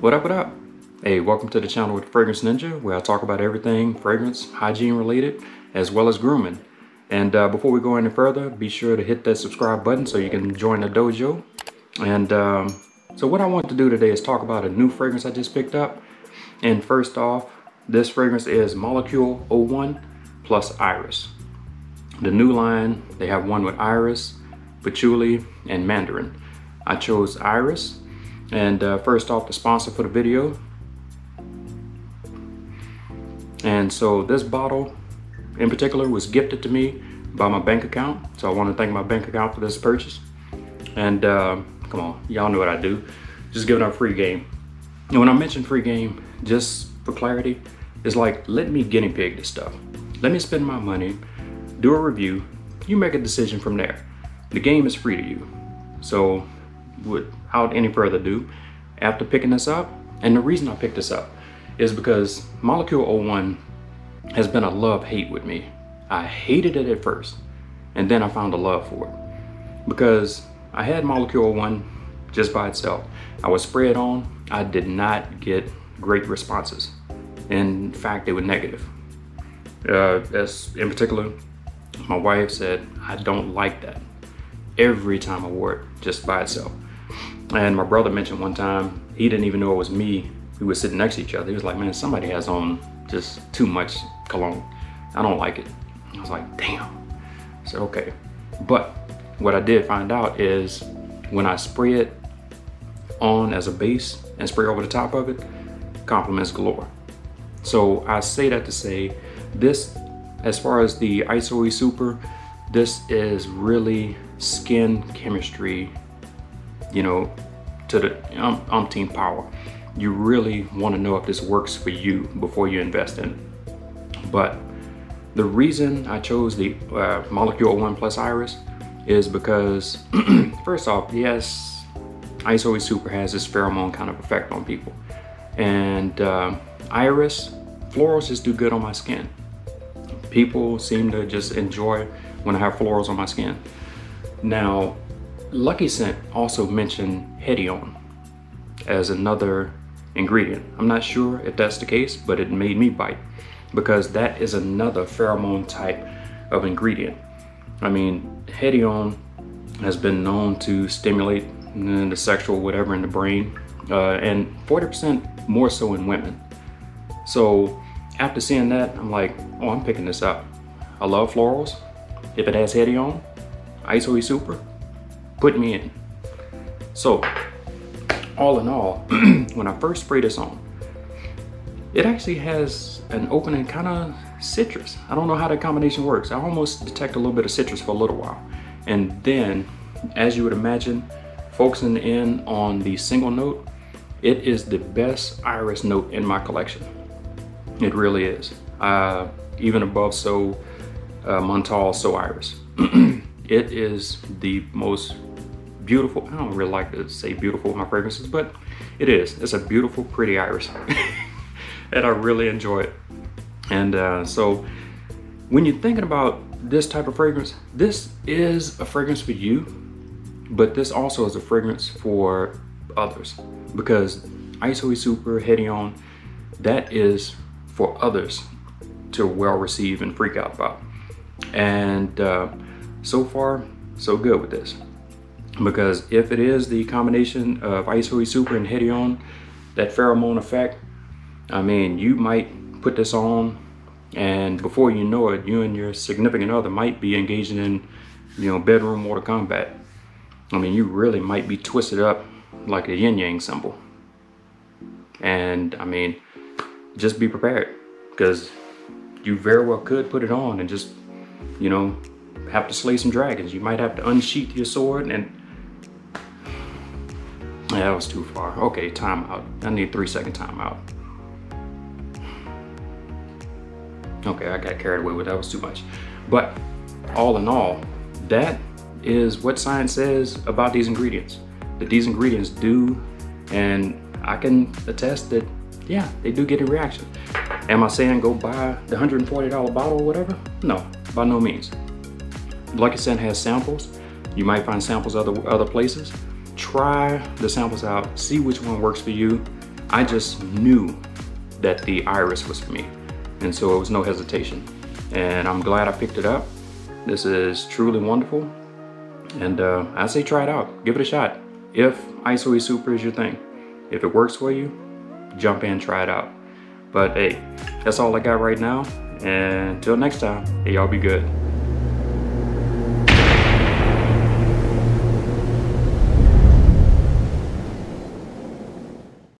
What up, what up? Hey, welcome to the channel with Fragrance Ninja, where I talk about everything fragrance, hygiene related, as well as grooming. And before we go any further, be sure to hit that subscribe button so you can join the dojo. And so what I want to do today is talk about a new fragrance I just picked up. And first off, this fragrance is Molecule 01 plus Iris. The new line, they have one with Iris, Patchouli, and Mandarin. I chose Iris, and first off, the sponsor for the video. And so this bottle in particular was gifted to me by my bank account, so I want to thank my bank account for this purchase. And come on, y'all know what I do, just giving out free game. And when I mention free game, just for clarity, it's like, let me guinea pig this stuff, let me spend my money, do a review, you make a decision from there. The game is free to you. So without any further ado, after picking this up, and the reason I picked this up is because Molecule 01 has been a love-hate with me. I hated it at first, and then I found a love for it. Because I had Molecule 01 just by itself. I would spray it on, I did not get great responses. In fact, they were negative. In particular, my wife said, I don't like that. Every time I wore it, just by itself. And my brother mentioned one time, he didn't even know it was me. We were sitting next to each other. He was like, man, somebody has on just too much cologne. I don't like it. I was like, damn. I said, okay. But what I did find out is when I spray it on as a base and spray over the top of it, compliments galore. So I say that to say this, as far as the Iso E Super, this is really skin chemistry, you know, to the umpteen power. You really want to know if this works for you before you invest in it. But the reason I chose the Molecule 01 plus Iris is because first off, yes, Iso E Super has this pheromone kind of effect on people. And Iris, florals just do good on my skin. People seem to just enjoy when I have florals on my skin. Now, Lucky Scent also mentioned Hedione as another ingredient. I'm not sure if that's the case, but it made me bite because that is another pheromone type of ingredient. I mean, Hedione has been known to stimulate the sexual whatever in the brain, and 40% more so in women. So after seeing that, I'm like, oh, I'm picking this up. I love florals. If it has Hedione, Iso E Super, put me in. So all in all, when I first spray this on, it actually has an opening kind of citrus. I don't know how that combination works. I almost detect a little bit of citrus for a little while. And then, as you would imagine, focusing in on the single note, it is the best Iris note in my collection. It really is. Even above Montale, So Iris. It is the most beautiful. I don't really like to say beautiful with my fragrances, but it is. It's a beautiful, pretty Iris. And I really enjoy it. And so when you're thinking about this type of fragrance, this is a fragrance for you, but this also is a fragrance for others, because Iso E Super, Hedione, that is for others to well receive and freak out about. And so far, so good with this. Because if it is the combination of Iso E Super and Hedione, that pheromone effect, I mean, you might put this on and before you know it, you and your significant other might be engaging in, you know, bedroom water combat. I mean, you really might be twisted up like a yin-yang symbol. And I mean, just be prepared, because you very well could put it on and just, you know, have to slay some dragons. You might have to unsheath your sword and that was too far. Okay, time out. I need 3-second time out. Okay, I got carried away with that. Was too much. But all in all, that is what science says about these ingredients, that these ingredients do, and I can attest that, yeah, they do get a reaction. Am I saying go buy the $140 bottle or whatever? No, by no means. Lucky Scent has samples. You might find samples other places. Try the samples out, see which one works for you, I just knew that the Iris was for me. And so it was no hesitation. And I'm glad I picked it up. This is truly wonderful. And I say try it out, give it a shot. If Iso E Super is your thing, if it works for you, jump in, try it out. But hey, that's all I got right now. And until next time, hey, y'all be good.